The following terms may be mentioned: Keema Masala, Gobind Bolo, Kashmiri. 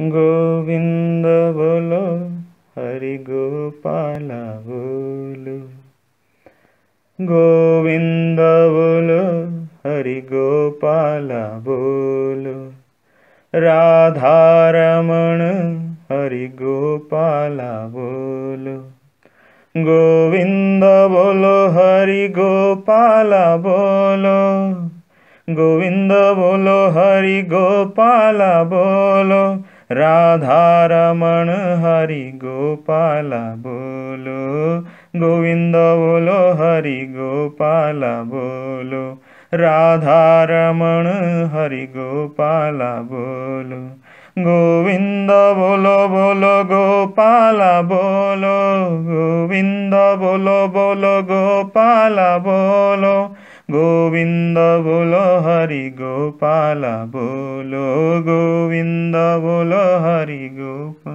गोविंद बोलो हरि गोपाला बोलो, गोविंद बोलो हरि गोपाला बोलो, राधा रमण हरि गोपाला बोलो, गोविंद बोलो हरि गोपाला बोलो, गोविंद बोलो हरि गोपाला बोलो, राधा रमण हरि गोपाला बोलो, गोविंद बोलो हरि गोपाला बोलो, राधा रमण हरि गोपाला बोलो, गोविंद बोलो बोलो गोपाला बोलो, गोविंद बोलो बोलो गोपाला बोलो, गोविंद बोलो हरि गोपाला बोलो, गोविंद बोलो हरि गोपाल।